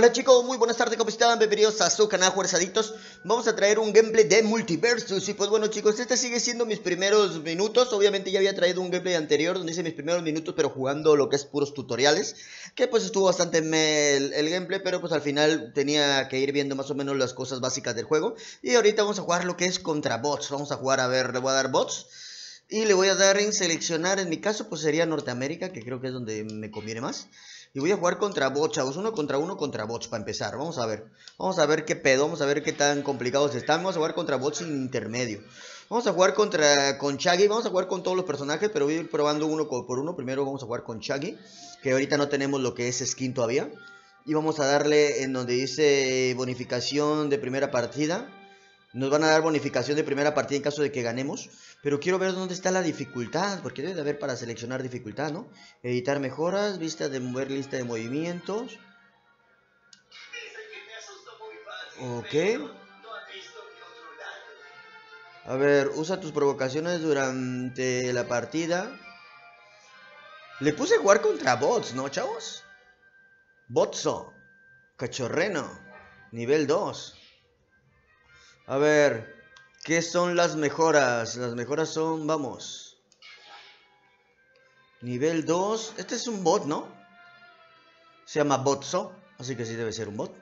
Hola chicos, muy buenas tardes, ¿cómo están? Bienvenidos a su canal Jugadores Adictos. Vamos a traer un gameplay de Multiversus. Y pues bueno chicos, este sigue siendo mis primeros minutos. Obviamente ya había traído un gameplay anterior donde hice mis primeros minutos, pero jugando lo que es puros tutoriales, que pues estuvo bastante mal el gameplay, pero pues al final tenía que ir viendo más o menos las cosas básicas del juego. Y ahorita vamos a jugar lo que es contra bots. Vamos a jugar, a ver, le voy a dar bots y le voy a dar en seleccionar. En mi caso pues sería Norteamérica, que creo que es donde me conviene más. Y voy a jugar contra bots, chavos, uno contra bots para empezar. Vamos a ver qué pedo, vamos a ver qué tan complicados están. Vamos a jugar contra bots sin intermedio. Vamos a jugar con Shaggy, vamos a jugar con todos los personajes, pero voy a ir probando uno por uno. Primero vamos a jugar con Shaggy, que ahorita no tenemos lo que es skin todavía. Y vamos a darle en donde dice bonificación de primera partida. Nos van a dar bonificación de primera partida en caso de que ganemos. Pero quiero ver dónde está la dificultad, porque debe de haber para seleccionar dificultad, ¿no? Editar mejoras, vista de mover, lista de movimientos. Ok. A ver, usa tus provocaciones durante la partida. Le puse a jugar contra bots, ¿no, chavos? Botso. Cachorreno. Nivel 2. A ver, ¿qué son las mejoras? Las mejoras son, vamos, nivel 2. Este es un bot, ¿no? Se llama Botso, así que sí debe ser un bot,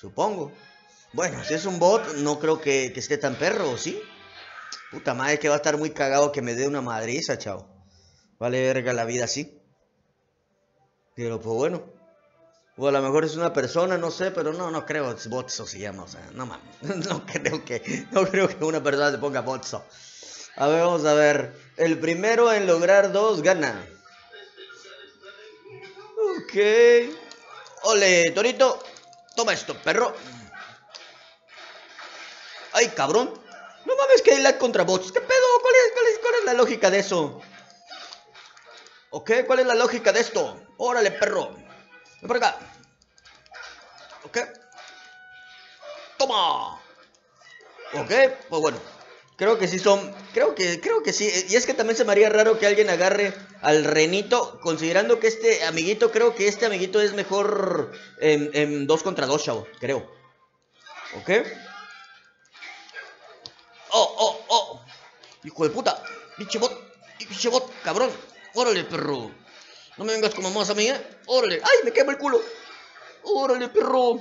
supongo. Bueno, si es un bot, no creo que esté tan perro, ¿sí? Puta madre, que va a estar muy cagado que me dé una madriza, chao. Vale verga la vida así. Pero pues bueno. O a lo mejor es una persona, no sé, pero no creo, es Botso se llama, o sea, no mames, no creo que una persona se ponga Botso. A ver, vamos a ver, el primero en lograr 2 gana. Ok. Ole, Torito, toma esto, perro. Ay, cabrón, no mames que hay lag contra bots, ¿qué pedo? ¿Cuál es la lógica de eso? Ok, ¿cuál es la lógica de esto? Órale, perro. Ven por acá. Ok. Toma. Ok, pues bueno. Creo que sí son. Creo que sí. Y es que también se me haría raro que alguien agarre al renito, considerando que este amiguito, creo que este amiguito es mejor en 2 contra 2, chavo. Creo. Ok. Oh. Hijo de puta. Pinche bot, cabrón. Órale, perro. No me vengas como más a mí, ¿eh? Órale. ¡Ay, me quemo el culo! Órale, perro.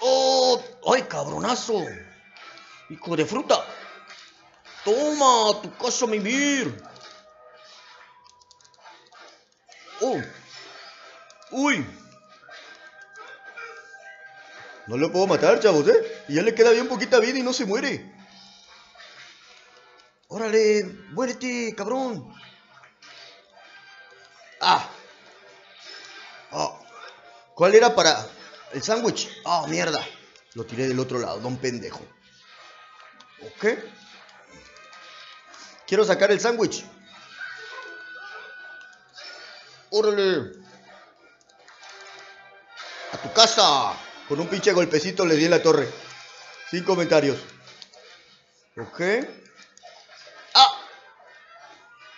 ¡Oh! ¡Ay, cabronazo! ¡Hijo de fruta! ¡Toma! ¡Tu casa, mi mir! ¡Oh! ¡Uy! No lo puedo matar, chavos, ¿eh? Y ya le queda bien poquita vida y no se muere. ¡Órale! ¡Muérete, cabrón! Ah. Oh. ¿Cuál era para el sándwich? Ah, oh, mierda. Lo tiré del otro lado, don pendejo. Ok. Quiero sacar el sándwich. Órale. A tu casa. Con un pinche golpecito le di en la torre. Sin comentarios. Ok. Ah.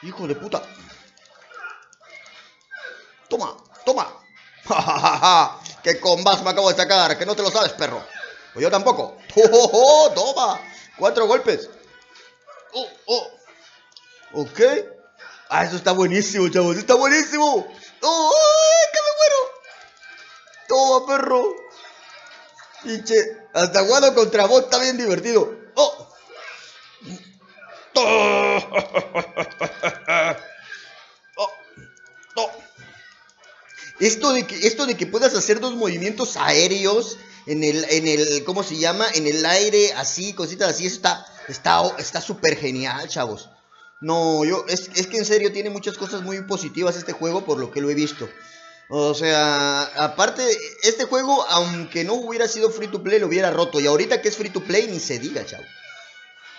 Hijo de puta. Toma. Que combas me acabo de sacar, que no te lo sabes, perro. Pues yo tampoco. Toma. 4 golpes. Ok. Ah, eso está buenísimo, chavos. Está buenísimo. ¡Oh! ¡Que me muero! Toma, perro. Pinche. Hasta jugando contra vos está bien divertido. ¡Oh! Esto de que puedas hacer 2 movimientos aéreos en el ¿cómo se llama? En el aire, así, cositas así, eso está súper genial, chavos. No, es que en serio tiene muchas cosas muy positivas este juego, por lo que lo he visto. O sea, aparte, este juego, aunque no hubiera sido free to play, lo hubiera roto. Y ahorita que es free to play, ni se diga, chavos.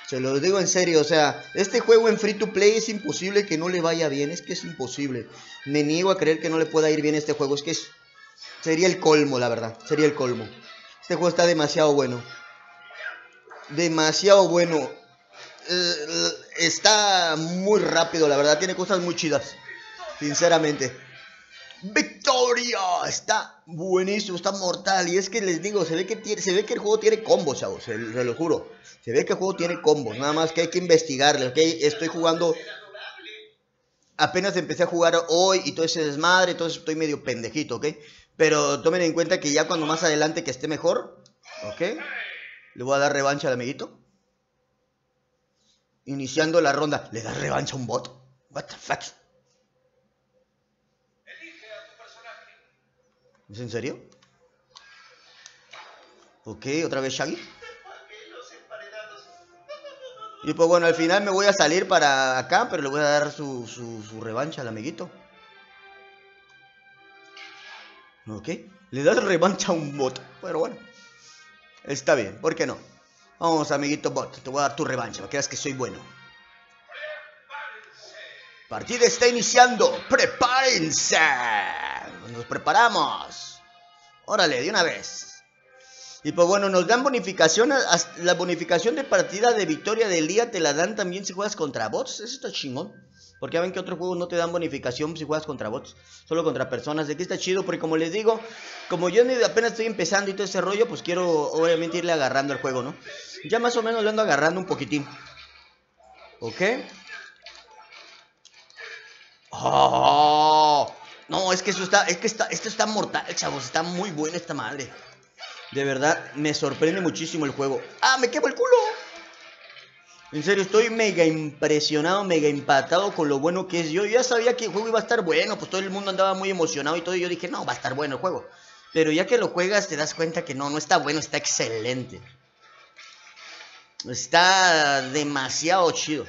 Se lo digo en serio, o sea, este juego en free to play es imposible que no le vaya bien, es que es imposible. Me niego a creer que no le pueda ir bien este juego, es que sería el colmo, la verdad, sería el colmo. Este juego está demasiado bueno. Demasiado bueno. Está muy rápido, la verdad, tiene cosas muy chidas, sinceramente. victoria. Está buenísimo, está mortal. Y es que les digo, se ve que el juego tiene combos, chavos. Se lo juro. Se ve que el juego tiene combos. Nada más que hay que investigarle, ¿ok? Estoy jugando... Apenas empecé a jugar hoy y todo ese desmadre, entonces estoy medio pendejito, ¿ok? Pero tomen en cuenta que ya cuando más adelante que esté mejor, ¿ok? Le voy a dar revancha al amiguito. Iniciando la ronda. ¿Le das revancha a un bot? What the fuck? ¿Es en serio? Ok, otra vez Shaggy. Y pues bueno, al final me voy a salir para acá, pero le voy a dar su revancha al amiguito. Ok, le das revancha a un bot, pero bueno, está bien, ¿por qué no? Vamos, amiguito bot, te voy a dar tu revancha, porque creas que soy bueno. Partida está iniciando, prepárense. Nos preparamos. Órale, de una vez. Y pues bueno, nos dan bonificación. La bonificación de partida de victoria del día te la dan también si juegas contra bots. Eso está chingón. Porque ya ven que otros juegos no te dan bonificación si juegas contra bots, solo contra personas. Aquí está chido porque, como les digo, como yo apenas estoy empezando y todo ese rollo, pues quiero obviamente irle agarrando el juego, ¿no? Ya más o menos le ando agarrando un poquitín. ¿Ok? ¡Oh! No, es que eso está... esto está mortal, chavos. Está muy buena esta madre. De verdad, me sorprende muchísimo el juego. ¡Ah, me quemo el culo! En serio, estoy mega impresionado, mega empatado con lo bueno que es. Yo ya sabía que el juego iba a estar bueno, pues todo el mundo andaba muy emocionado y todo, y yo dije, no, va a estar bueno el juego. Pero ya que lo juegas te das cuenta que no está bueno, está excelente. Está demasiado chido.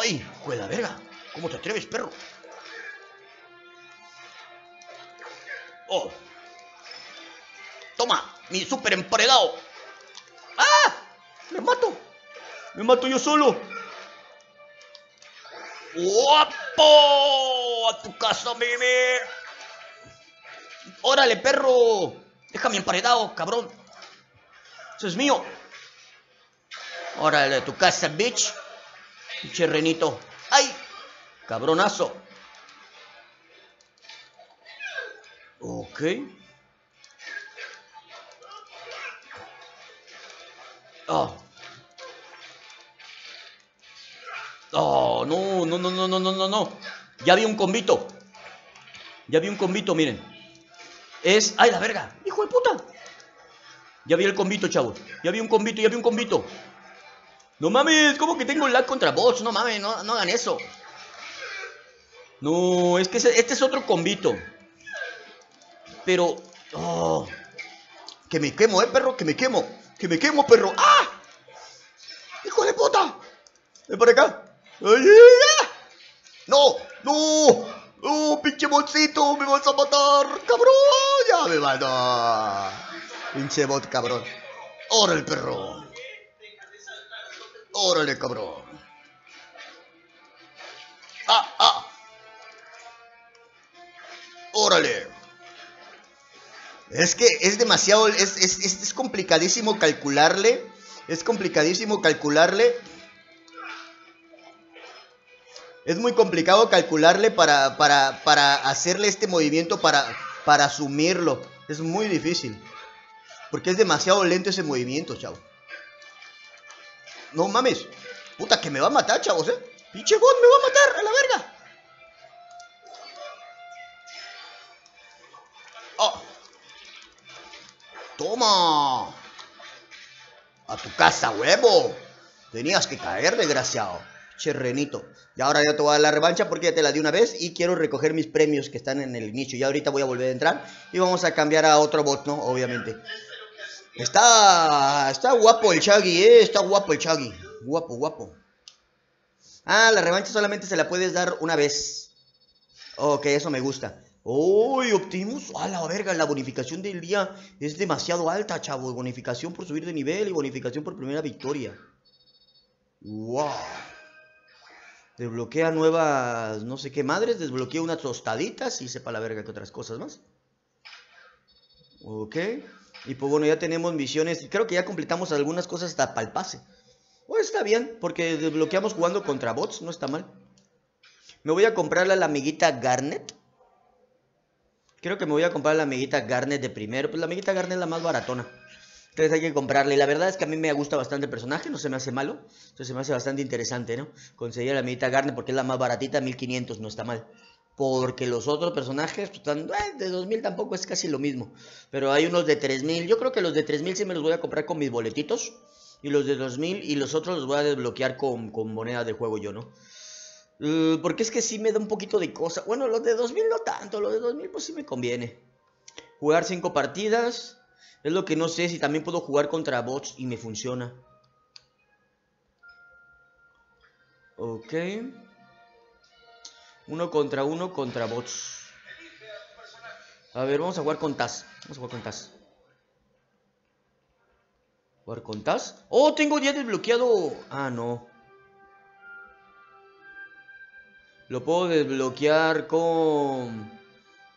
¡Ay, juega verga! ¿Cómo te atreves, perro? ¡Oh! ¡Toma! ¡Mi super emparedado! ¡Ah! ¡Me mato! ¡Me mato yo solo! ¡Guapo! ¡A tu casa, mimi! ¡Órale, perro! ¡Déjame emparedado, cabrón! ¡Eso es mío! ¡Órale, a tu casa, bitch! ¡Pinche renito! ¡Ay! ¡Cabronazo! Ok... Oh. Oh, no. Ya vi un combito. Miren. Es... ¡Ay, la verga! ¡Hijo de puta! Ya vi el combito, chavos. Ya vi un combito. No mames, ¿cómo que tengo lag contra bots? No mames, no hagan eso. No, es que este es otro combito. Pero... Oh. Que me quemo, perro, que me quemo, perro. ¡Ah! ¡Hijo de puta! Ven para acá. ¡Ay, ay, ay! ¡No! ¡No! ¡No, pinche bolsito! ¡Me vas a matar! ¡Cabrón! ¡Ya me mató! ¡Pinche bot, cabrón! ¡Órale, perro! ¡Órale, cabrón! ¡Ah, ah! ¡Órale! Es que es demasiado, es complicadísimo calcularle. Es muy complicado calcularle para hacerle este movimiento, para asumirlo. Es muy difícil, porque es demasiado lento ese movimiento, chavo. No mames. Puta, que me va a matar, chavos, Pinche bot me va a matar, a la verga. ¡Toma! ¡A tu casa, huevo! Tenías que caer, desgraciado. Cherrenito. Y ahora ya te voy a dar la revancha porque ya te la di una vez y quiero recoger mis premios que están en el nicho. Ya ahorita voy a volver a entrar y vamos a cambiar a otro bot, ¿no? Obviamente. Está guapo el Shaggy, Está guapo el Shaggy. Guapo. Ah, la revancha solamente se la puedes dar una vez. Ok, eso me gusta. ¡Uy, Optimus! ¡A la verga! La bonificación del día es demasiado alta, chavos. Bonificación por subir de nivel y bonificación por primera victoria. ¡Wow! Desbloquea nuevas... no sé qué madres. Desbloquea unas tostaditas y sepa la verga que otras cosas más. Ok. Y pues bueno, ya tenemos misiones. Creo que ya completamos algunas cosas hasta para el pase. Pues está bien, porque desbloqueamos jugando contra bots. No está mal. Me voy a comprar a la amiguita Garnet. Creo que me voy a comprar a la amiguita Garnet de primero. Pues la amiguita Garnet es la más baratona. Entonces hay que comprarle. Y la verdad es que a mí me gusta bastante el personaje. No se me hace malo. Entonces se me hace bastante interesante, ¿no? Conseguir a la amiguita Garnet porque es la más baratita. 1500 no está mal. Porque los otros personajes están de 2000 tampoco es casi lo mismo. Pero hay unos de 3000. Yo creo que los de 3000 sí me los voy a comprar con mis boletitos. Y los de 2000 y los otros los voy a desbloquear con monedas de juego yo, ¿no? Porque es que sí me da un poquito de cosa. Bueno, los de 2000 no tanto. Los de 2000 pues sí me conviene. Jugar 5 partidas. Es lo que no sé si también puedo jugar contra bots y me funciona. Ok. 1 contra bots. A ver, vamos a jugar con Taz. Vamos a jugar con Taz. ¿Jugar con Taz? ¡Oh, tengo ya desbloqueado! Ah, no. Lo puedo desbloquear con...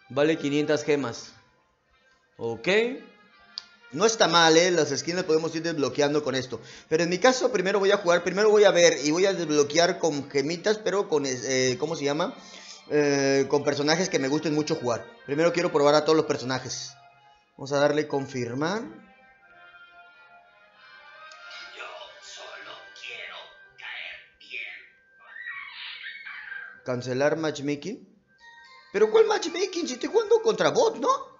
Vale 500 gemas. Ok. No está mal, ¿eh? Las skins las podemos ir desbloqueando con esto. Pero en mi caso primero voy a jugar, primero voy a ver y voy a desbloquear con gemitas, pero con, ¿cómo se llama? Con personajes que me gusten mucho jugar. Primero quiero probar a todos los personajes. Vamos a darle confirmar. Yo solo quiero caer bien. Cancelar matchmaking. ¿Pero cuál matchmaking? Si estoy jugando contra bot, ¿no?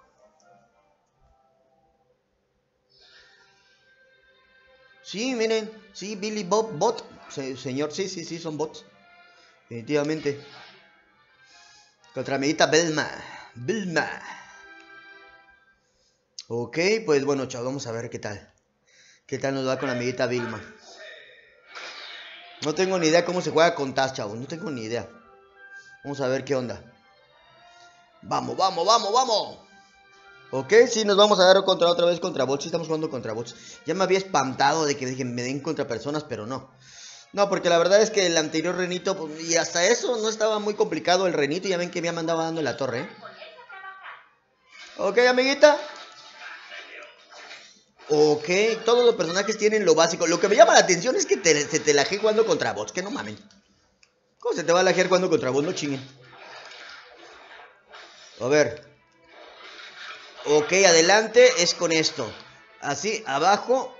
Sí, miren, sí, Billy Bob, bot, señor, sí, son bots, definitivamente. Contra amiguita Vilma. Ok, pues bueno, chavos, vamos a ver qué tal. Qué tal nos va con la amiguita Vilma. No tengo ni idea cómo se juega con Taz, chavos, no tengo ni idea. Vamos a ver qué onda. Vamos. Ok, sí, nos vamos a dar contra otra vez contra bots. Sí, estamos jugando contra bots. Ya me había espantado de que me den contra personas, pero no. No, porque la verdad es que el anterior renito, y hasta eso no estaba muy complicado el renito. Ya ven que me andaba dando en la torre, ¿eh? Ok, amiguita. Ok, todos los personajes tienen lo básico. Lo que me llama la atención es que se te lajea jugando contra bots. Que no mamen. ¿Cómo se te va a lajear jugando contra bots? No chinguen. A ver. Ok, adelante es con esto. Así, abajo.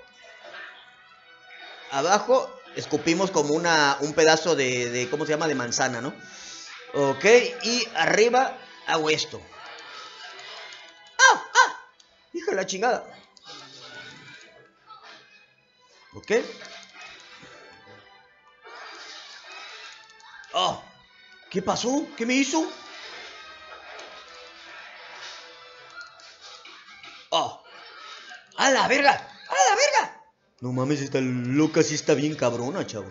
Abajo escupimos como un pedazo de ¿cómo se llama? De manzana, ¿no? Ok, y arriba hago esto. ¡Ah! ¡Hija de la chingada! Ok. ¡Oh! ¿Qué pasó? ¿Qué me hizo? ¡A la verga! ¡A la verga! No mames, esta loca sí está bien cabrona, chavo.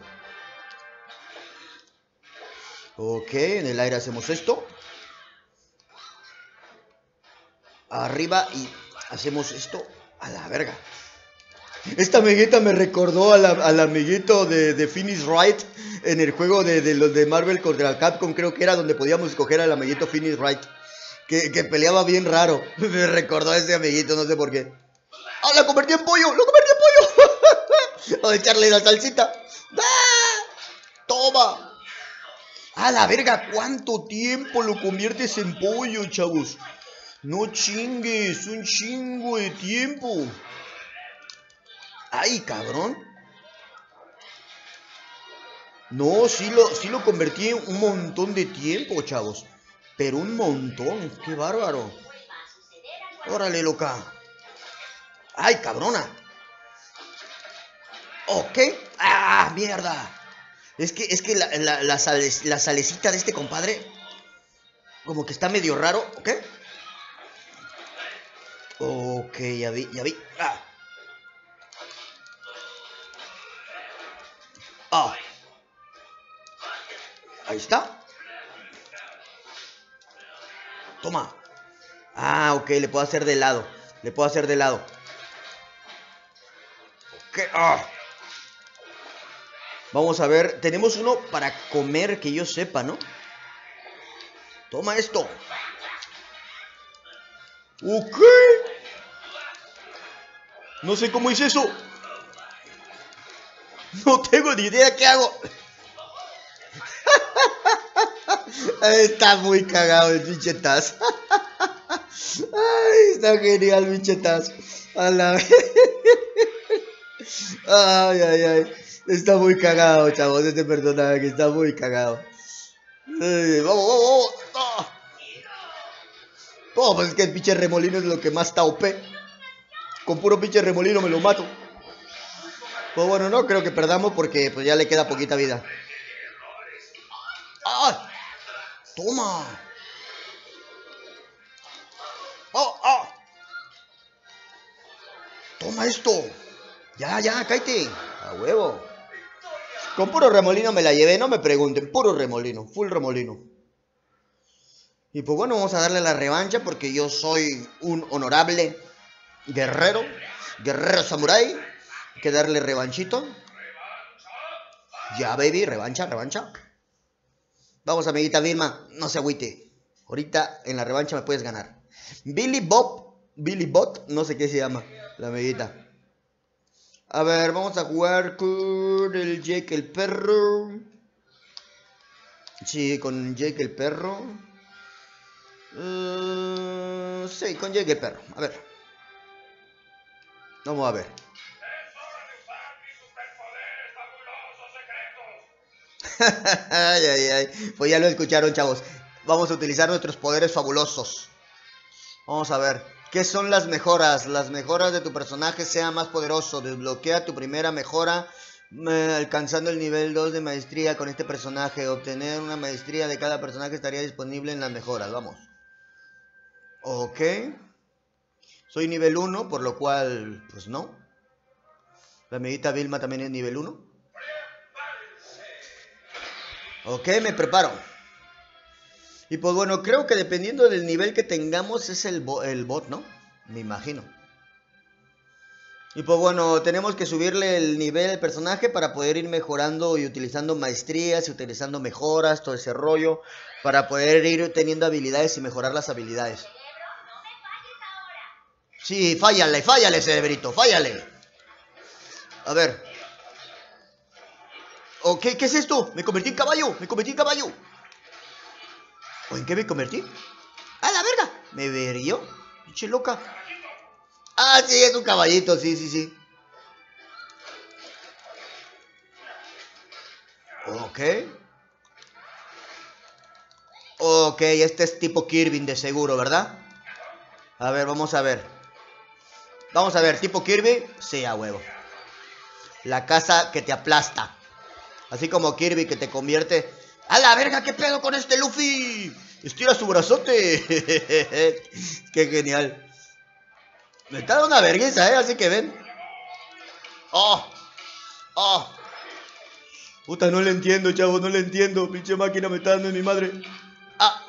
Ok, en el aire hacemos esto. Arriba y hacemos esto. ¡A la verga! Esta amiguita me recordó al amiguito de Phoenix Wright en el juego de los de Marvel contra Capcom, creo que era donde podíamos escoger al amiguito Phoenix Wright. Que peleaba bien raro. Me recordó a ese amiguito, no sé por qué. ¡Ah, la convertí en pollo! ¡Lo convertí en pollo! O echarle la salsita. ¡Ah! ¡Toma! ¡A la verga! ¿Cuánto tiempo lo conviertes en pollo, chavos? No chingues, un chingo de tiempo. ¡Ay, cabrón! No, sí lo convertí en un montón de tiempo, chavos. Pero un montón, qué bárbaro. ¡Órale, loca! ¡Ay, cabrona! Ok. ¡Ah, mierda! Es que la salecita de este compadre como que está medio raro. ¿Ok? Ok, ya vi. ¡Ah! ¡Ah! Ahí está. Toma. Ah, ok, le puedo hacer de lado. Oh. Vamos a ver, tenemos uno para comer que yo sepa, ¿no? Toma esto. Ok. No sé cómo hice eso. No tengo ni idea qué hago. Está muy cagado el pinche Taz. Ay, está genial el pinche Taz. A la vez. Ay, ay, ay. Está muy cagado, chavos. Este personaje está muy cagado. Ay, vamos, vamos, vamos. Oh, pues es que el pinche remolino es lo que más está OP. Con puro pinche remolino me lo mato. Pues bueno, no creo que perdamos porque pues ya le queda poquita vida. ¡Ah! ¡Toma! ¡Oh, oh! ¡Toma esto! ¡Ya, ya, cállate! ¡A huevo! Con puro remolino me la llevé, no me pregunten. Puro remolino, full remolino. Y pues bueno, vamos a darle la revancha porque yo soy un honorable guerrero. Guerrero samurái. Hay que darle revanchito. Ya, baby, revancha, revancha. Vamos, amiguita Vilma, no se agüite. Ahorita en la revancha me puedes ganar. Billy Bob, Billy Bot, no sé qué se llama la amiguita. A ver, vamos a jugar con el Jake el perro. Sí, con Jake el perro. Sí, con Jake el perro. A ver. Vamos a ver. Ay, ay, ay. Pues ya lo escucharon, chavos. Vamos a utilizar nuestros poderes fabulosos. Vamos a ver. ¿Qué son las mejoras? Las mejoras de tu personaje sea más poderoso. Desbloquea tu primera mejora alcanzando el nivel 2 de maestría con este personaje. Obtener una maestría de cada personaje estaría disponible en las mejoras. Vamos. Ok. Soy nivel 1, por lo cual, pues no. La amiguita Vilma también es nivel 1. Ok, me preparo. Y pues bueno, creo que dependiendo del nivel que tengamos es el bot, ¿no? Me imagino. Y pues bueno, tenemos que subirle el nivel al personaje para poder ir mejorando y utilizando maestrías y utilizando mejoras, todo ese rollo. Para poder ir teniendo habilidades y mejorar las habilidades. Sí, fállale, fállale, cerebrito, fállale. A ver. Ok, ¿qué es esto? Me convertí en caballo, me convertí en caballo. ¿O en qué me convertí? ¡A la verga! ¿Me verió? Pinche loca. Ah, sí, es un caballito, sí, sí, sí. Ok. Ok, este es tipo Kirby de seguro, ¿verdad? A ver, vamos a ver. Vamos a ver, tipo Kirby. Sí, a huevo. La casa que te aplasta. Así como Kirby que te convierte. ¡A la verga! ¿Qué pedo con este Luffy? ¡Estira su brazote! ¡Qué genial! Me está dando una vergüenza, ¿eh? Así que ven. ¡Oh! ¡Oh! Puta, no le entiendo, chavos. No le entiendo. Pinche máquina me está dando en mi madre. ¡Ah!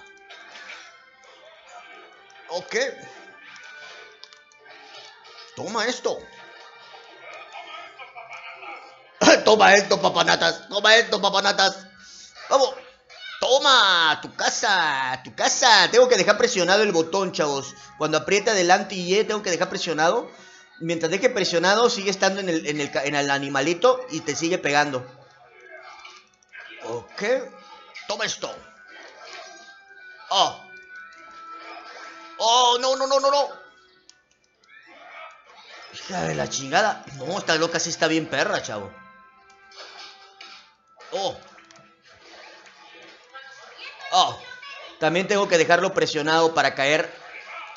Ok. Toma esto. Toma esto, papanatas. Toma esto, papanatas. Vamos. Toma. Tu casa. Tu casa. Tengo que dejar presionado el botón, chavos. Cuando aprieta adelante y E, tengo que dejar presionado. Mientras deje presionado, sigue estando en el animalito y te sigue pegando. Ok. Toma esto. Oh. Oh, no, no, no, no, no. Hija de la chingada. No, esta loca sí está bien perra, chavo. Oh. Oh. También tengo que dejarlo presionado para caer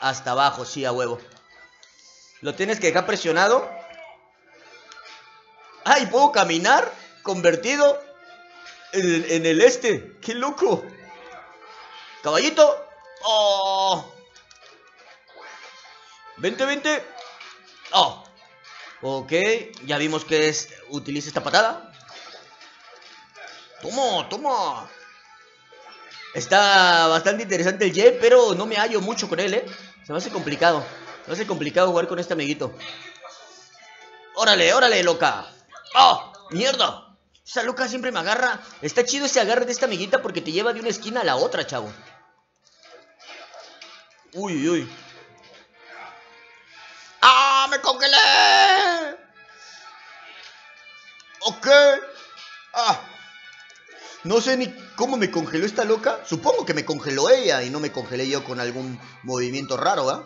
hasta abajo, sí, a huevo. Lo tienes que dejar presionado. ¡Ay! ¿Puedo caminar? Convertido en el este. ¡Qué loco! ¡Caballito! ¡Oh! ¡Vente, vente! ¡Oh! Ok, ya vimos que es... Utiliza esta patada. ¡Toma, toma! Está bastante interesante el Jet, pero no me hallo mucho con él, ¿eh? Se me hace complicado. Se me hace complicado jugar con este amiguito. ¡Órale, órale, loca! ¡Oh, mierda! Esa loca siempre me agarra. Está chido ese agarre de esta amiguita porque te lleva de una esquina a la otra, chavo. ¡Uy, uy! ¡Ah, me congelé! Ok. ¡Ah! No sé ni ¿Cómo me congeló esta loca? Supongo que me congeló ella y no me congelé yo con algún movimiento raro, ¿ah?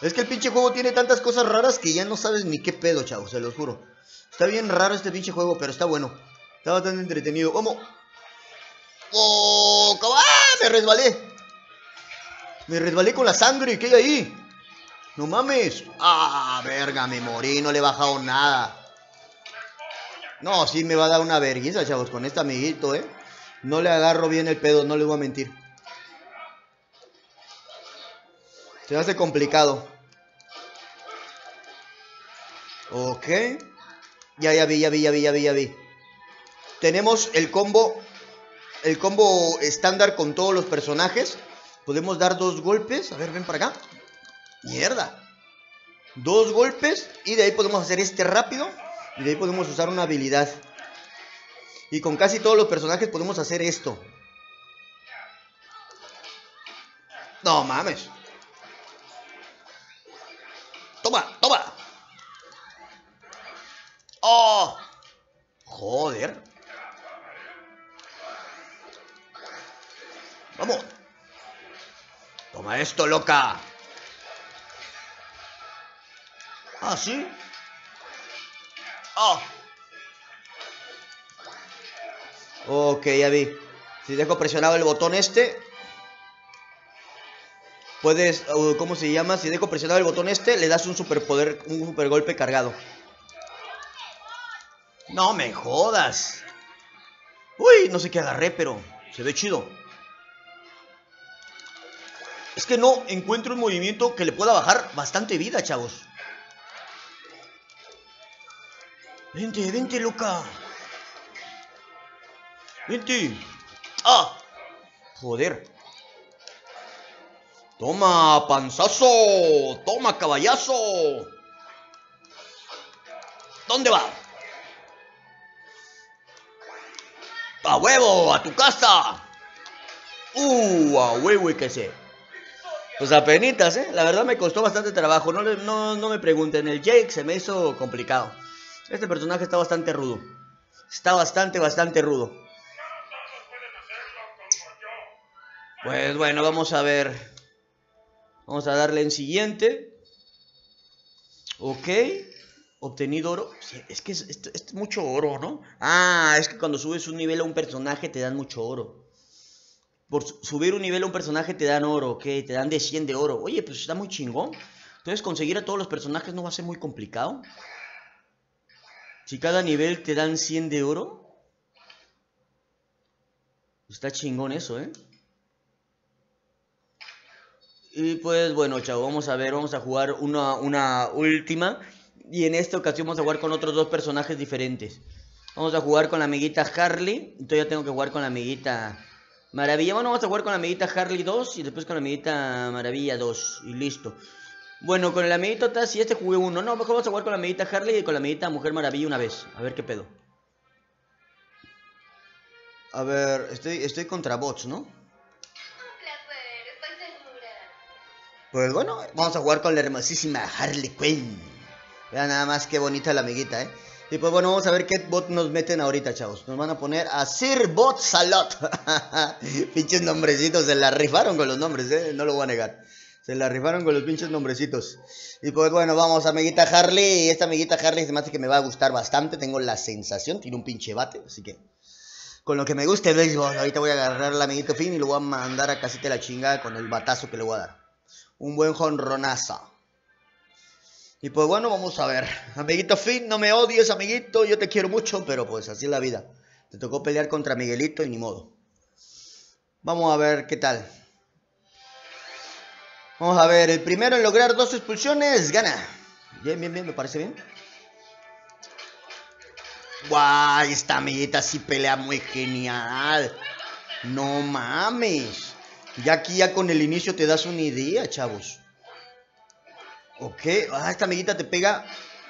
Es que el pinche juego tiene tantas cosas raras que ya no sabes ni qué pedo, chavos, se los juro. Está bien raro este pinche juego, pero está bueno. Está bastante entretenido. ¡Vamos! ¡Oh! ¡Ah! ¡Me resbalé! Me resbalé con la sangre. ¿Qué hay ahí? ¡No mames! ¡Ah, verga! Me morí, no le he bajado nada. No, sí me va a dar una vergüenza, chavos, con este amiguito, ¿eh? No le agarro bien el pedo, no le voy a mentir. Se hace complicado. Ok. Ya vi. Tenemos el combo. El combo estándar con todos los personajes. Podemos dar dos golpes. A ver, ven para acá. Mierda. Dos golpes. Y de ahí podemos hacer este rápido. Y de ahí podemos usar una habilidad. Y con casi todos los personajes podemos hacer esto. No mames. Toma, toma. Oh. Joder. Vamos. Toma esto, loca. Ah, sí. Oh. Ok, ya vi. Si dejo presionado el botón este, puedes, ¿cómo se llama? Si dejo presionado el botón este, le das un superpoder, un super golpe cargado. No me jodas. Uy, no sé qué agarré, pero se ve chido. Es que no encuentro un movimiento que le pueda bajar bastante vida, chavos. Vente, vente, loca. Vente. Ah, joder. Toma, panzazo. Toma, caballazo. ¿Dónde va? A huevo, a tu casa. A huevo y que sé. Pues apenitas, la verdad me costó bastante trabajo. No me pregunten, el Jake se me hizo complicado. Este personaje está bastante rudo. Está bastante rudo. Pues bueno, vamos a ver. Vamos a darle en siguiente. Ok. Obtenido oro. Es que es mucho oro, ¿no? Ah, es que cuando subes un nivel a un personaje te dan mucho oro. Por subir un nivel a un personaje te dan oro, ok. Te dan de 100 de oro. Oye, pues está muy chingón. Entonces conseguir a todos los personajes no va a ser muy complicado. Si cada nivel te dan 100 de oro. Está chingón eso, ¿eh? Y pues bueno, chavo, vamos a ver, vamos a jugar una última. Y en esta ocasión vamos a jugar con otros dos personajes diferentes. Vamos a jugar con la amiguita Harley. Entonces ya tengo que jugar con la amiguita Maravilla. Bueno, vamos a jugar con la amiguita Harley 2 y después con la amiguita Maravilla 2. Y listo. Bueno, con el amiguito Taz y este jugué uno. No, mejor vamos a jugar con la amiguita Harley y con la amiguita Mujer Maravilla una vez. A ver qué pedo. A ver, estoy contra bots, ¿no? Un placer, estoy segura. Pues bueno, vamos a jugar con la hermosísima Harley Quinn. Vean nada más qué bonita la amiguita, ¿eh? Y pues bueno, vamos a ver qué bot nos meten ahorita, chavos. Nos van a poner a Sir Bot Salot. Pinches nombrecitos, se la rifaron con los nombres, ¿eh? No lo voy a negar. Se la rifaron con los pinches nombrecitos. Y pues bueno, vamos, amiguita Harley. Y esta amiguita Harley se me hace que me va a gustar bastante. Tengo la sensación, tiene un pinche bate. Así que, con lo que me guste el béisbol, ahorita voy a agarrar al amiguito Finn y lo voy a mandar a casita la chingada con el batazo que le voy a dar. Un buen jonronazo. Y pues bueno, vamos a ver. Amiguito Finn, no me odies, amiguito. Yo te quiero mucho, pero pues así es la vida. Te tocó pelear contra Miguelito y ni modo. Vamos a ver qué tal. Vamos a ver, el primero en lograr 2 expulsiones gana. Bien, me parece bien. Guay, esta amiguita sí pelea muy genial. No mames. Ya aquí ya con el inicio te das una idea, chavos. Ok, ah, esta amiguita te pega.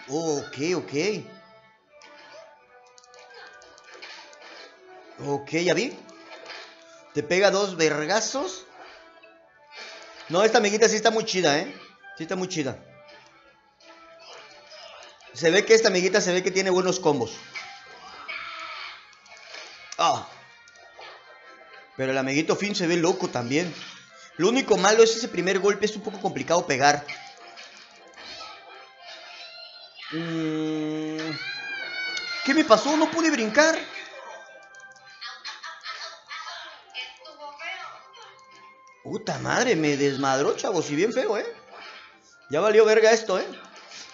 Oh, ok. Ok, ya vi. Te pega 2 vergazos. No, esta amiguita sí está muy chida, ¿eh? Sí está muy chida. Se ve que esta amiguita se ve que tiene buenos combos. Ah. Pero el amiguito Finn se ve loco también. Lo único malo es ese primer golpe, es un poco complicado pegar. ¿Qué me pasó? ¿No pude brincar? Puta madre, me desmadró, chavos, y bien feo, ¿eh? Ya valió verga esto, ¿eh?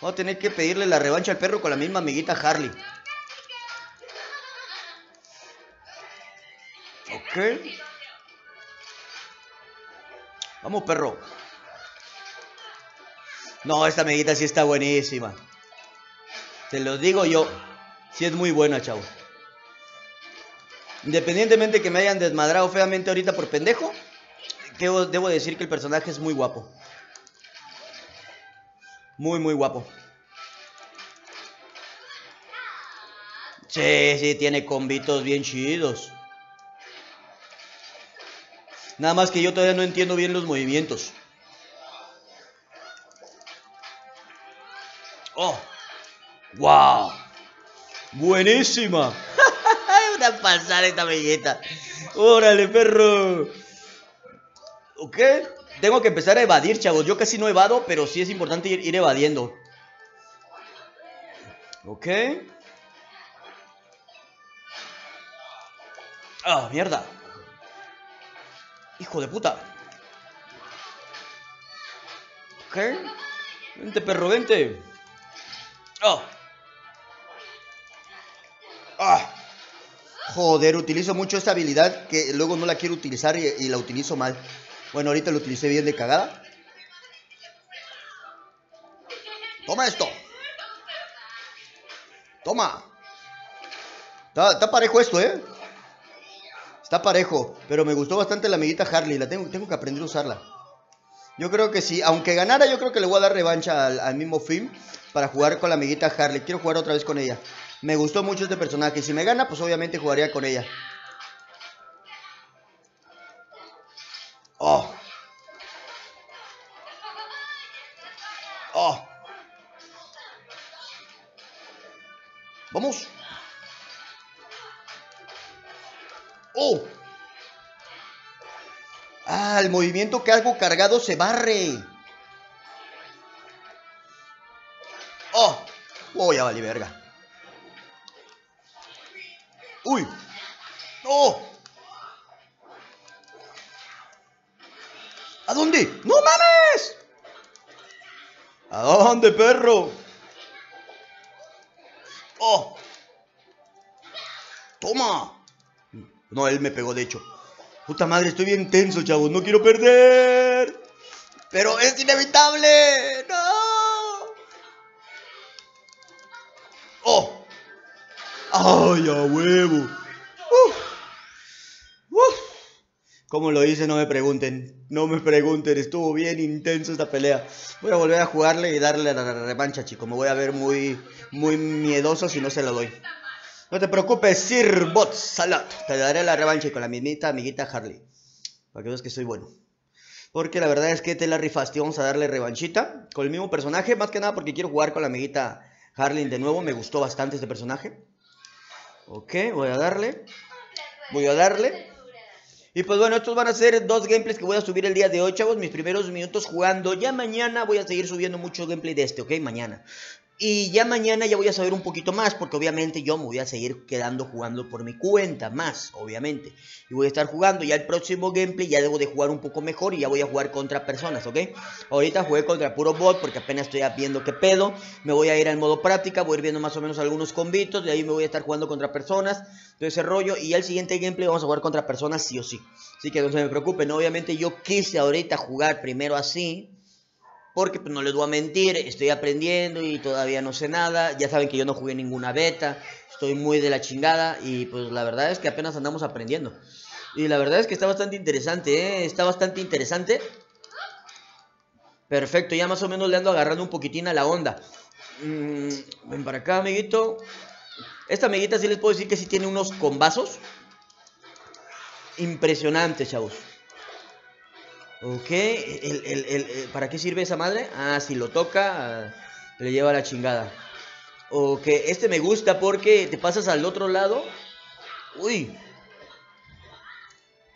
Voy a tener que pedirle la revancha al perro con la misma amiguita Harley. Ok. Vamos, perro. No, esta amiguita sí está buenísima. Te lo digo yo. Sí es muy buena, chavos. Independientemente que me hayan desmadrado feamente ahorita por pendejo, debo decir que el personaje es muy guapo. Muy, muy guapo. Sí, sí, tiene combitos bien chidos. Nada más que yo todavía no entiendo bien los movimientos. ¡Oh! ¡Wow! ¡Buenísima! Una pasada esta amiguita. ¡Órale, perro! ¿Ok? Tengo que empezar a evadir, chavos. Yo casi no evado, pero sí es importante ir evadiendo. Ok. Ah, mierda. Hijo de puta. Ok. Vente, perro, vente. Ah. Ah. Joder, utilizo mucho esta habilidad que luego no la quiero utilizar y la utilizo mal. Bueno, ahorita lo utilicé bien de cagada. Toma esto. Toma. Está parejo esto, ¿eh? Está parejo. Pero me gustó bastante la amiguita Harley. La tengo que aprender a usarla. Yo creo que sí. Aunque ganara, yo creo que le voy a dar revancha al mismo Finn para jugar con la amiguita Harley. Quiero jugar otra vez con ella. Me gustó mucho este personaje. Si me gana, pues obviamente jugaría con ella. Oh. Oh. Vamos. Oh. Ah, el movimiento que hago cargado se barre. Oh. Oh, ya vale verga. Uy. Oh. ¿A dónde? ¡No mames! ¿A dónde, perro? ¡Oh! ¡Toma! No, él me pegó, de hecho. Puta madre, estoy bien tenso, chavos. No quiero perder. Pero es inevitable. ¡No! ¡Oh! ¡Ay, a huevo! ¿Cómo lo hice? No me pregunten. No me pregunten. Estuvo bien intenso esta pelea. Voy a volver a jugarle y darle la revancha, chicos. Me voy a ver muy, muy miedoso si no se lo doy. No te preocupes, Sir Bot Salat. Te daré la revancha con la mismita amiguita Harley. Para que veas que soy bueno. Porque la verdad es que te la rifaste. Vamos a darle revanchita con el mismo personaje. Más que nada porque quiero jugar con la amiguita Harley de nuevo. Me gustó bastante este personaje. Ok, voy a darle. Voy a darle. Y pues bueno, estos van a ser dos gameplays que voy a subir el día de hoy, chavos. Mis primeros minutos jugando. Ya mañana voy a seguir subiendo mucho gameplay de este, ¿ok? Mañana. Y ya mañana ya voy a saber un poquito más, porque obviamente yo me voy a seguir quedando jugando por mi cuenta más, obviamente. Y voy a estar jugando. Ya el próximo gameplay ya debo de jugar un poco mejor y ya voy a jugar contra personas, ¿ok? Ahorita jugué contra puro bot porque apenas estoy viendo qué pedo. Me voy a ir al modo práctica, voy a ir viendo más o menos algunos combitos. De ahí me voy a estar jugando contra personas, todo ese rollo. Y ya el siguiente gameplay vamos a jugar contra personas sí o sí. Así que no se me preocupen. Obviamente yo quise ahorita jugar primero así, porque pues, no les voy a mentir, estoy aprendiendo y todavía no sé nada. Ya saben que yo no jugué ninguna beta, estoy muy de la chingada y pues la verdad es que apenas andamos aprendiendo. Y la verdad es que está bastante interesante, ¿eh? Está bastante interesante. Perfecto, ya más o menos le ando agarrando un poquitín a la onda. Ven para acá, amiguito. Esta amiguita sí les puedo decir que sí tiene unos combazos impresionantes, chavos. Ok, ¿para qué sirve esa madre? Ah, si lo toca, le lleva la chingada. Ok, este me gusta porque te pasas al otro lado. Uy.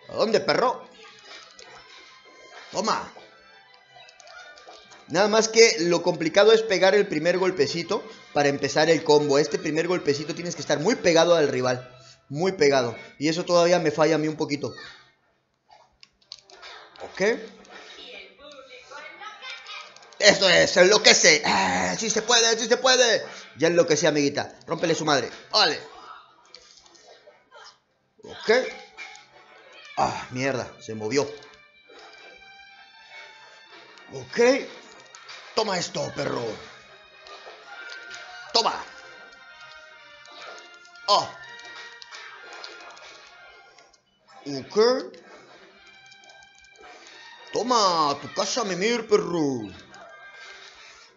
¿A dónde, perro? Toma. Nada más que lo complicado es pegar el primer golpecito para empezar el combo. Este primer golpecito tienes que estar muy pegado al rival. Muy pegado. Y eso todavía me falla a mí un poquito. ¿Ok? ¡Eso es! ¡Enloquece! ¡Ah, sí se puede! ¡Sí se puede! Ya enloquece, amiguita. Rómpele su madre. ¡Vale! ¿Ok? ¡Ah, mierda! Se movió. ¿Ok? ¡Toma esto, perro! ¡Toma! ¡Oh! ¿Ok? ¡Toma! ¡Tu casa, Mimir, perro!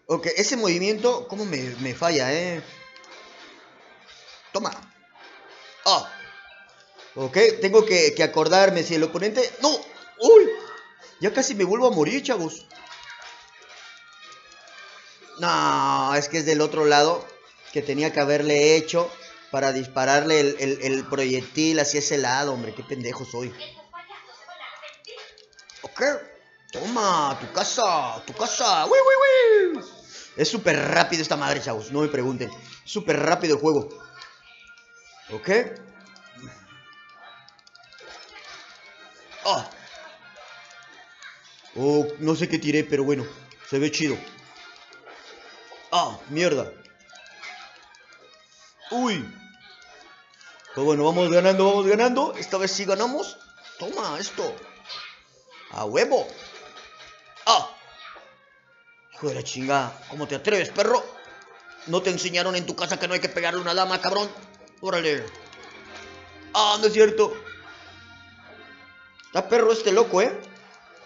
Ok, ese movimiento, ¿cómo me falla, eh? ¡Toma! ¡Ah! Oh. Ok, tengo que acordarme si el oponente... ¡No! ¡Uy! Ya casi me vuelvo a morir, chavos. No, es que es del otro lado que tenía que haberle hecho para dispararle el proyectil hacia ese lado, hombre. Qué pendejo soy. Ok, toma, tu casa, tu casa. ¡Uy, uy, uy! Es súper rápido esta madre, chavos. No me pregunten. Súper rápido el juego. Ok. Oh. Oh, no sé qué tiré, pero bueno, se ve chido. Ah, mierda. Uy. Pues bueno, vamos ganando, vamos ganando. Esta vez sí ganamos. Toma esto. A huevo. Ah. Hijo de la chingada. ¿Cómo te atreves, perro? ¿No te enseñaron en tu casa que no hay que pegarle a una dama, cabrón? Órale. Ah, no es cierto. Está perro este loco, ¿eh?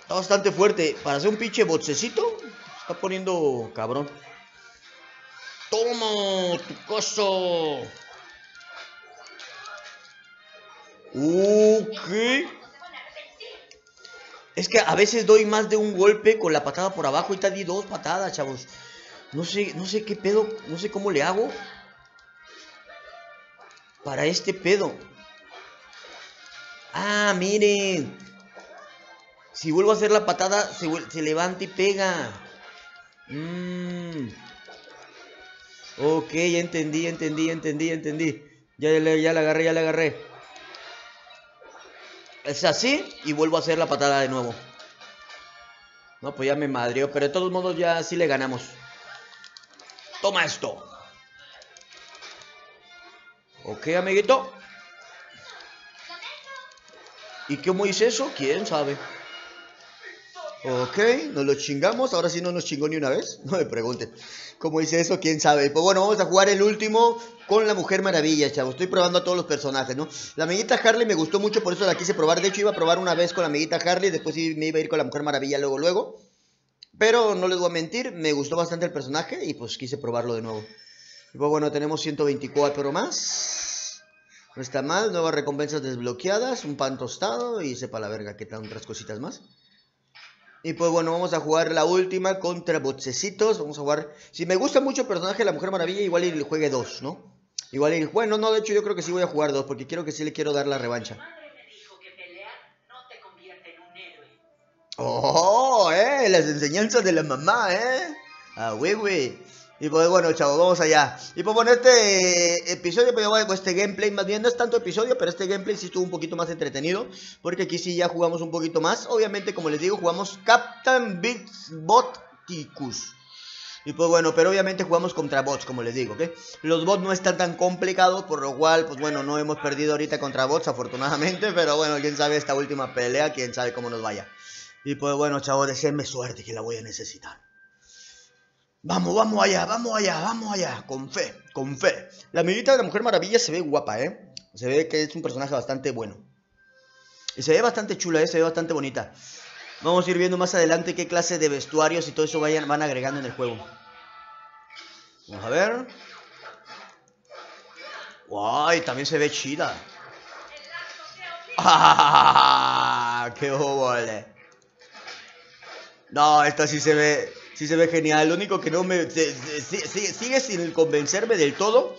Está bastante fuerte. Para hacer un pinche botecito, está poniendo cabrón. ¡Toma, tu coso! Ok. Es que a veces doy más de un golpe con la patada por abajo. Ahorita di dos patadas, chavos. No sé qué pedo. No sé cómo le hago para este pedo. Ah, miren. Si vuelvo a hacer la patada, se levanta y pega. Ok, ya entendí, ya entendí, ya entendí, ya entendí. Ya la agarré, ya la agarré. Es así y vuelvo a hacer la patada de nuevo. No, pues ya me madrió, pero de todos modos ya sí le ganamos. Toma esto. Ok, amiguito. ¿Y cómo hice eso? ¿Quién sabe? Ok, nos lo chingamos. Ahora sí no nos chingó ni una vez. No me pregunten cómo hice eso, quién sabe. Pues bueno, vamos a jugar el último con la Mujer Maravilla, chavos. Estoy probando a todos los personajes, ¿no? La amiguita Harley me gustó mucho, por eso la quise probar. De hecho, iba a probar una vez con la amiguita Harley. Después sí me iba a ir con la Mujer Maravilla luego, luego. Pero no les voy a mentir, me gustó bastante el personaje y pues quise probarlo de nuevo. Y pues bueno, tenemos 124 más. No está mal, nuevas recompensas desbloqueadas, un pan tostado y sepa la verga qué tan otras cositas más. Y pues bueno, vamos a jugar la última contra botecitos. Vamos a jugar... Si me gusta mucho el personaje de la Mujer Maravilla, igual el juegue 2, ¿no? Igual el... Bueno, no, de hecho yo creo que sí voy a jugar 2, porque quiero que sí le quiero dar la revancha. ¡Oh! Las enseñanzas de la mamá, ¿eh? ¡Ah, güey, güey! Y pues bueno, chavos, vamos allá. Y pues bueno, este episodio, pues este gameplay, más bien no es tanto episodio, pero este gameplay sí estuvo un poquito más entretenido, porque aquí sí ya jugamos un poquito más. Obviamente, como les digo, jugamos Captain Bugs Boticus. Y pues bueno, pero obviamente jugamos contra bots, como les digo, ¿ok? Los bots no están tan complicados, por lo cual, pues bueno, no hemos perdido ahorita contra bots, afortunadamente. Pero bueno, quién sabe esta última pelea, quién sabe cómo nos vaya. Y pues bueno, chavos, deseenme suerte, que la voy a necesitar. Vamos, vamos allá, vamos allá, vamos allá. Con fe, con fe. La amiguita de la Mujer Maravilla se ve guapa, ¿eh? Se ve que es un personaje bastante bueno. Y se ve bastante chula, ¿eh? Se ve bastante bonita. Vamos a ir viendo más adelante qué clase de vestuarios y todo eso van agregando en el juego. Vamos a ver. ¡Guay! También se ve chida. ¡Ah! ¡Qué obole! No, esta sí se ve... Sí se ve genial, lo único que no me... Sigue sin convencerme del todo.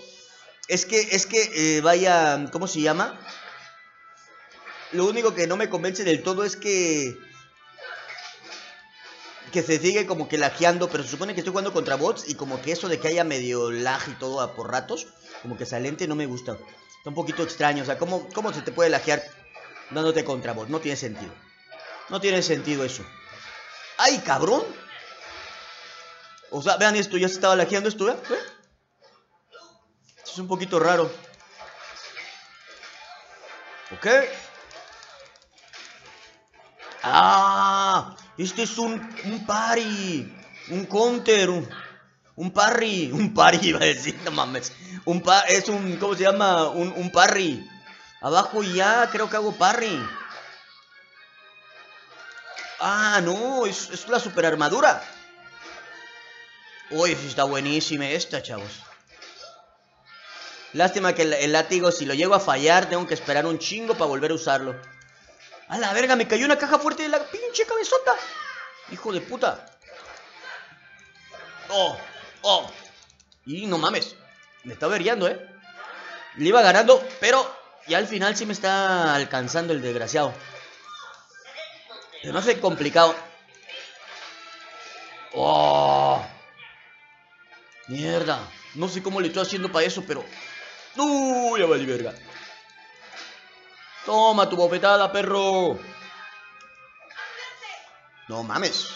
Es que vaya... ¿Cómo se llama? Lo único que no me convence del todo es que se sigue como que lajeando. Pero se supone que estoy jugando contra bots, y como que eso de que haya medio lag y todo a por ratos, como que saliente, no me gusta. Está un poquito extraño, o sea, ¿cómo se te puede lajear dándote contra bots? No tiene sentido. No tiene sentido eso. ¡Ay, cabrón! O sea, vean esto, ya se estaba lajeando esto, ¿eh? Esto es un poquito raro. Ok. ¡Ah! Este es un parry. Un counter. Un parry. Un parry iba a decir, no mames. ¿Cómo se llama? Un parry. Abajo ya, creo que hago parry. Ah, no, es la super armadura. Uy, está buenísima esta, chavos. Lástima que el látigo, si lo llego a fallar, tengo que esperar un chingo para volver a usarlo. ¡A la verga! Me cayó una caja fuerte de la pinche cabezota. ¡Hijo de puta! ¡Oh! ¡Oh! Y no mames, me está averiando, ¿eh? Le iba ganando, pero ya al final sí me está alcanzando el desgraciado. Se me hace complicado. ¡Oh! ¡Mierda! No sé cómo le estoy haciendo para eso, pero... ¡Uy, ya vale verga! ¡Toma tu bofetada, perro! ¡No mames!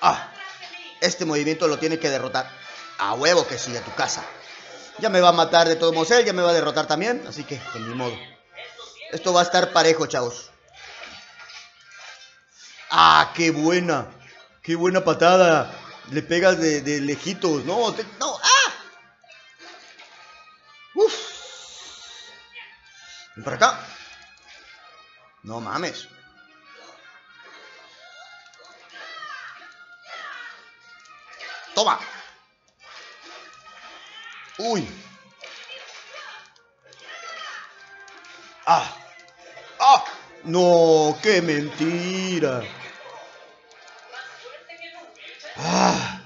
¡Ah! Este movimiento lo tiene que derrotar. ¡A huevo que sí, a tu casa! Ya me va a matar de todos modos él, ya me va a derrotar también, así que, con mi modo. Esto va a estar parejo, chavos. ¡Ah, qué buena! ¡Qué buena patada! Le pegas de lejitos. ¡No! ¡No! ¡Ah! ¡Uf! Ven para acá. No mames. ¡Toma! ¡Uy! ¡Ah! ¡Ah! ¡No! ¡Qué mentira! Ah.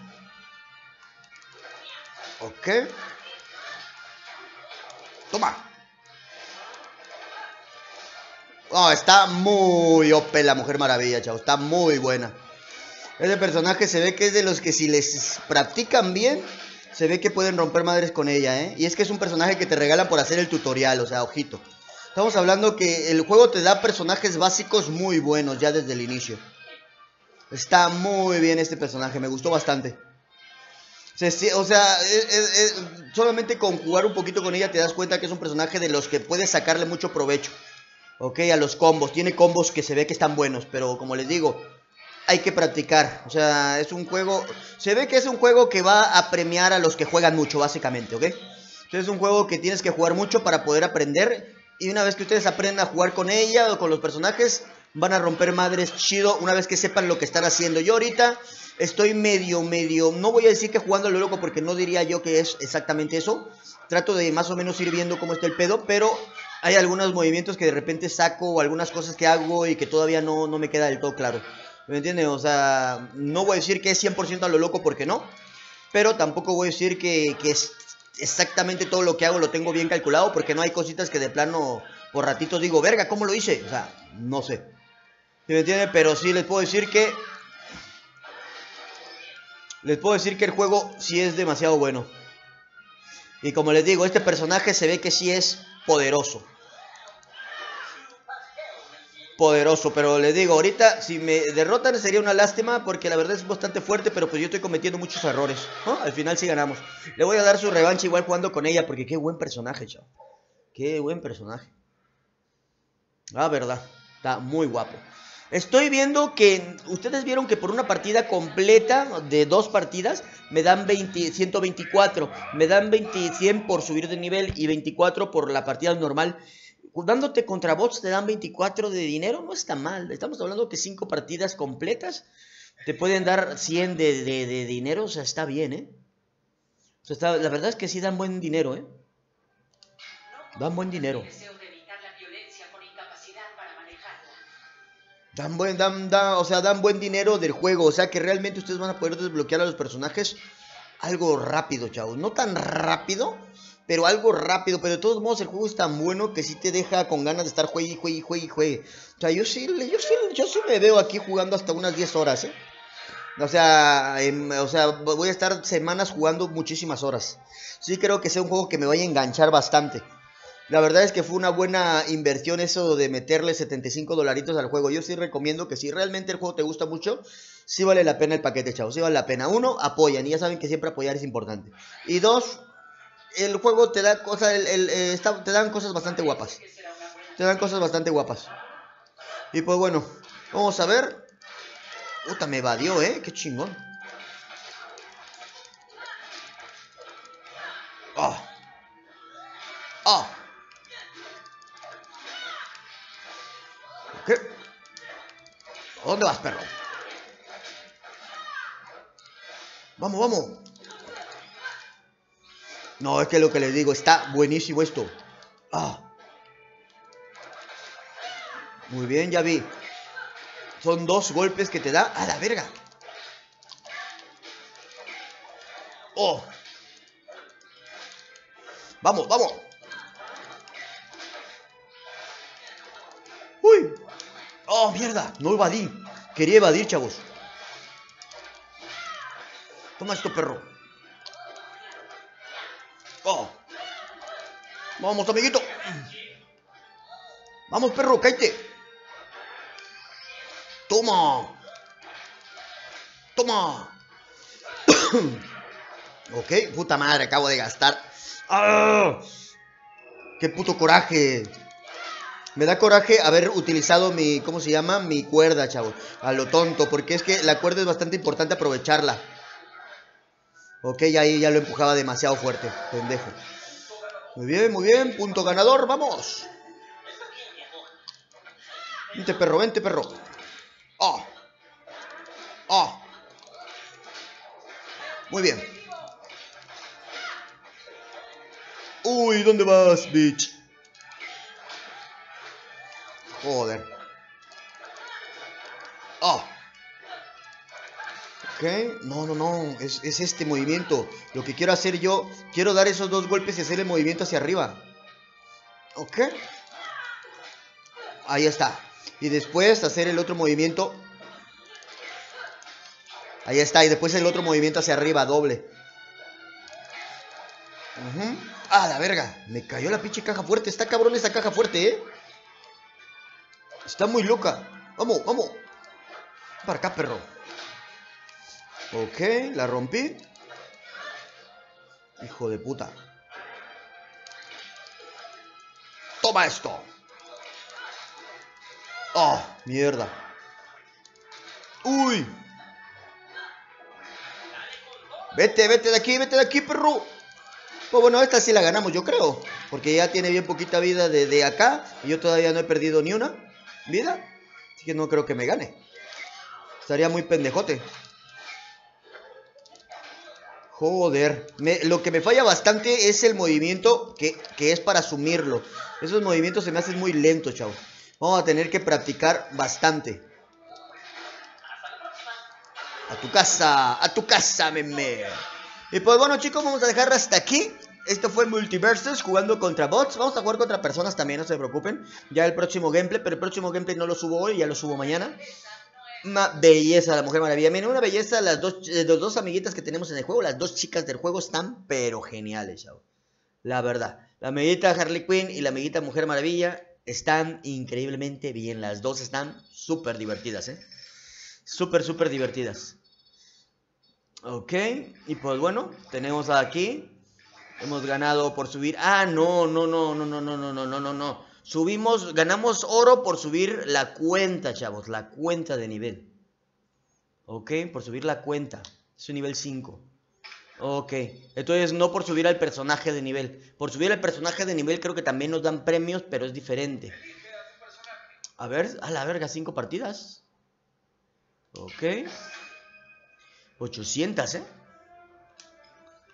Ok. Toma. Oh, está muy OP la Mujer Maravilla, chavos. Está muy buena. Ese personaje se ve que es de los que si les practican bien, se ve que pueden romper madres con ella, ¿eh? Y es que es un personaje que te regalan por hacer el tutorial, o sea, ojito. Estamos hablando que el juego te da personajes básicos muy buenos ya desde el inicio. Está muy bien este personaje, me gustó bastante. O sea, solamente con jugar un poquito con ella te das cuenta que es un personaje de los que puedes sacarle mucho provecho. Ok, a los combos, tiene combos que se ve que están buenos, pero como les digo, hay que practicar. O sea, es un juego, se ve que es un juego que va a premiar a los que juegan mucho, básicamente, ok. Entonces es un juego que tienes que jugar mucho para poder aprender. Y una vez que ustedes aprendan a jugar con ella o con los personajes, van a romper madres chido una vez que sepan lo que están haciendo. Yo ahorita estoy medio, no voy a decir que jugando a lo loco porque no diría yo que es exactamente eso. Trato de más o menos ir viendo cómo está el pedo, pero hay algunos movimientos que de repente saco o algunas cosas que hago y que todavía no me queda del todo claro. ¿Me entienden? O sea, no voy a decir que es 100% a lo loco porque no, pero tampoco voy a decir que es exactamente todo lo que hago lo tengo bien calculado porque no hay cositas que de plano por ratitos digo, verga, ¿cómo lo hice? O sea, no sé. ¿Sí me entienden? Pero sí les puedo decir que... les puedo decir que el juego sí es demasiado bueno. Y como les digo, este personaje se ve que sí es poderoso. Poderoso, pero les digo, ahorita si me derrotan sería una lástima porque la verdad es bastante fuerte, pero pues yo estoy cometiendo muchos errores, ¿no? Al final sí ganamos. Le voy a dar su revancha igual jugando con ella porque qué buen personaje, chao. Qué buen personaje. Ah, verdad. Está muy guapo. Estoy viendo que ustedes vieron que por una partida completa de dos partidas me dan 124, me dan 100 por subir de nivel y 24 por la partida normal. Dándote contra bots te dan 24 de dinero, no está mal. Estamos hablando que 5 partidas completas te pueden dar 100 de dinero, o sea, está bien, ¿eh? O sea, la verdad es que sí dan buen dinero, ¿eh? Dan buen dinero. Dan buen dinero del juego. O sea que realmente ustedes van a poder desbloquear a los personajes algo rápido, chavos. No tan rápido, pero algo rápido. Pero de todos modos el juego es tan bueno que sí te deja con ganas de estar juegue. O sea, yo sí me veo aquí jugando hasta unas 10 horas, ¿eh? O sea, voy a estar semanas jugando muchísimas horas. Sí creo que sea un juego que me vaya a enganchar bastante. La verdad es que fue una buena inversión eso de meterle $75 al juego. Yo sí recomiendo que si realmente el juego te gusta mucho, sí vale la pena el paquete, chavos. Sí vale la pena. Uno, apoyan. Y ya saben que siempre apoyar es importante. Y dos, el juego te da cosas, te dan cosas bastante guapas. Y pues bueno, vamos a ver. Puta, me evadió, qué chingón. ¿Qué? ¿Dónde vas, perro? Vamos, vamos. No, es que lo que les digo, está buenísimo esto. Muy bien, ya vi. Son dos golpes que te da. ¡A la verga! ¡Vamos, vamos! ¡Uy! ¡Oh, mierda! No evadí. Quería evadir, chavos. Toma esto, perro. Vamos, amiguito. Vamos, perro, cállate. Toma. Ok, puta madre, acabo de gastar. ¡Ah! Qué puto coraje. Me da coraje haber utilizado mi, ¿cómo se llama? Mi cuerda, chavos. A lo tonto, porque es que la cuerda es bastante importante aprovecharla. Ok, ahí ya lo empujaba demasiado fuerte, pendejo. Muy bien, punto ganador, vamos. Vente, perro, vente, perro. Muy bien. Uy, ¿dónde vas, bitch? Joder. Ok, no, es este movimiento. Lo que quiero hacer yo, quiero dar esos dos golpes y hacer el movimiento hacia arriba. Ok. Ahí está. Y después hacer el otro movimiento. Ahí está, y después el otro movimiento hacia arriba, doble. ¡Ah, la verga! Me cayó la pinche caja fuerte. Está cabrón esa caja fuerte, ¿eh? Está muy loca. ¡Vamos, vamos! Para acá, perro. Ok, la rompí. Hijo de puta. ¡Toma esto! ¡Oh, mierda! ¡Uy! Vete, vete de aquí, perro. Pues bueno, esta sí la ganamos, yo creo. Porque ya tiene bien poquita vida de acá. Y yo todavía no he perdido ni una vida. Así que no creo que me gane. Estaría muy pendejote. Joder. Lo que me falla bastante es el movimiento que es para sumirlo. Esos movimientos se me hacen muy lentos, chavo. Vamos a tener que practicar bastante. A tu casa, meme. Y pues bueno, chicos, vamos a dejar hasta aquí. Esto fue Multiversus jugando contra bots. Vamos a jugar contra personas también, no se preocupen. Ya el próximo gameplay, pero el próximo gameplay no lo subo hoy, ya lo subo mañana. Una belleza, la Mujer Maravilla. Miren, una belleza, las dos amiguitas que tenemos en el juego, las dos chicas del juego están pero geniales, chavo. La verdad. La amiguita Harley Quinn y la amiguita Mujer Maravilla están increíblemente bien. Las dos están súper divertidas, ¿eh? Súper divertidas. Ok, y pues bueno, tenemos aquí. Hemos ganado por subir. No. Subimos, ganamos oro por subir la cuenta, chavos. La cuenta de nivel. Ok, por subir la cuenta. Es un nivel 5. Ok, entonces no por subir al personaje de nivel. Por subir al personaje de nivel creo que también nos dan premios, pero es diferente. A ver, a la verga, 5 partidas. Ok, 800, ¿eh?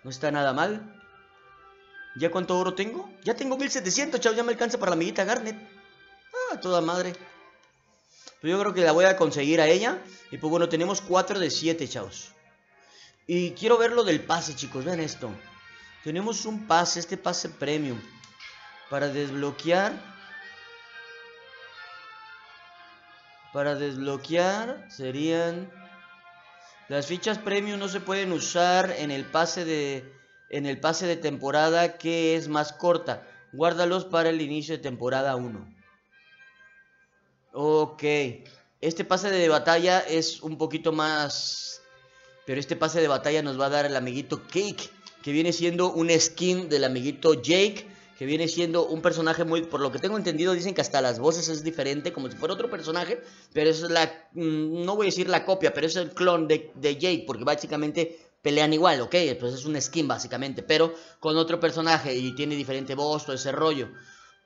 No está nada mal. ¿Ya cuánto oro tengo? Ya tengo 1700, chao, ya me alcanza para la amiguita Garnet. Toda madre. Pues yo creo que la voy a conseguir a ella. Y pues bueno, tenemos 4 de 7, chavos. Y quiero ver lo del pase, chicos, vean esto. Tenemos un pase, este pase premium, para desbloquear. Para desbloquear serían... Las fichas premium no se pueden usar en el pase de temporada que es más corta. Guárdalos para el inicio de temporada 1. Ok. Este pase de batalla es un poquito más... Pero este pase de batalla nos va a dar el amiguito Cake, que viene siendo un skin del amiguito Jake, que viene siendo un personaje muy... Por lo que tengo entendido, dicen que hasta las voces es diferente, como si fuera otro personaje, pero es la... No voy a decir la copia, pero es el clon de Jake, porque básicamente pelean igual, ¿ok? Pues es un skin básicamente, pero con otro personaje y tiene diferente voz, todo ese rollo.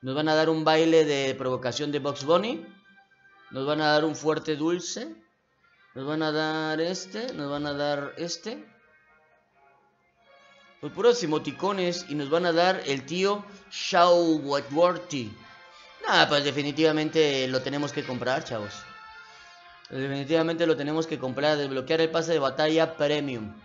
Nos van a dar un baile de provocación de Bugs Bunny. Nos van a dar un fuerte dulce. Nos van a dar este, nos van a dar este. Pues puros emoticones. Y nos van a dar el tío Shawatworthy. Nada, pues definitivamente lo tenemos que comprar, chavos. Definitivamente lo tenemos que comprar. Desbloquear el pase de batalla premium.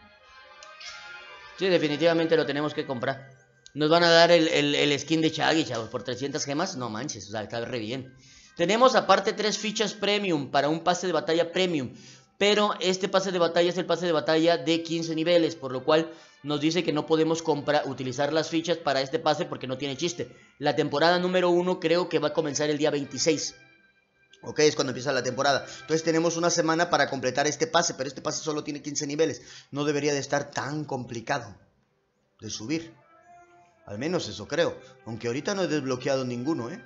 Sí, definitivamente lo tenemos que comprar. Nos van a dar el skin de Shaggy, chavos. Por 300 gemas, no manches, o sea, está re bien. Tenemos aparte 3 fichas premium para un pase de batalla premium. Pero este pase de batalla es el pase de batalla de 15 niveles, por lo cual nos dice que no podemos utilizar las fichas para este pase porque no tiene chiste. La temporada número 1 creo que va a comenzar el día 26. Ok, es cuando empieza la temporada. Entonces tenemos una semana para completar este pase, pero este pase solo tiene 15 niveles. No debería de estar tan complicado de subir. Al menos eso creo. Aunque ahorita no he desbloqueado ninguno, ¿eh?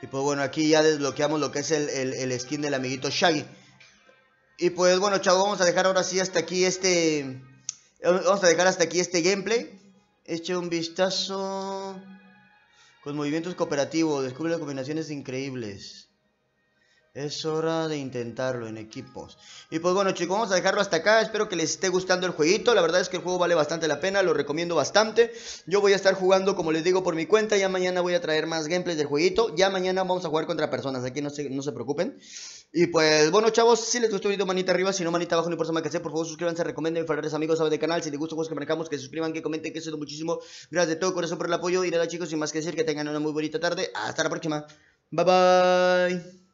Y pues bueno, aquí ya desbloqueamos lo que es el skin del amiguito Shaggy. Y pues bueno, chavos, vamos a dejar ahora sí hasta aquí este... Vamos a dejar hasta aquí este gameplay. Eche un vistazo... Con movimientos cooperativos, descubre las combinaciones increíbles. Es hora de intentarlo en equipos. Y pues bueno, chicos, vamos a dejarlo hasta acá. Espero que les esté gustando el jueguito. La verdad es que el juego vale bastante la pena, lo recomiendo bastante. Yo voy a estar jugando, como les digo, por mi cuenta. Ya mañana voy a traer más gameplays del jueguito. Ya mañana vamos a jugar contra personas, aquí no se preocupen. Y pues bueno, chavos, si les gustó el video, manita arriba. Si no, manita abajo, no importa más que sea. Por favor, suscríbanse, recomienden, favores, amigos, saben del canal. Si les gustan juegos que marcamos, que se suscriban, que comenten, que eso es muchísimo. Gracias de todo corazón por el apoyo. Y nada, chicos, sin más que decir, que tengan una muy bonita tarde. Hasta la próxima. Bye, bye.